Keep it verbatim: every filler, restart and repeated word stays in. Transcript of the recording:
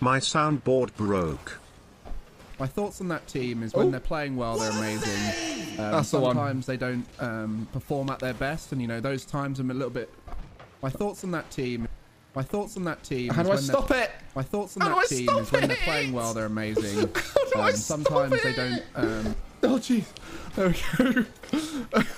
My soundboard broke. My thoughts on that team is when oh. they're playing well, they're amazing. Um, That's sometimes the one. they don't um, perform at their best, and you know those times I'm a little bit. My thoughts on that team. My thoughts on that team. How do I stop it? My thoughts on that team is when they're playing well, they're amazing. How do I stop it? Sometimes they don't. Um... Oh jeez. There we go.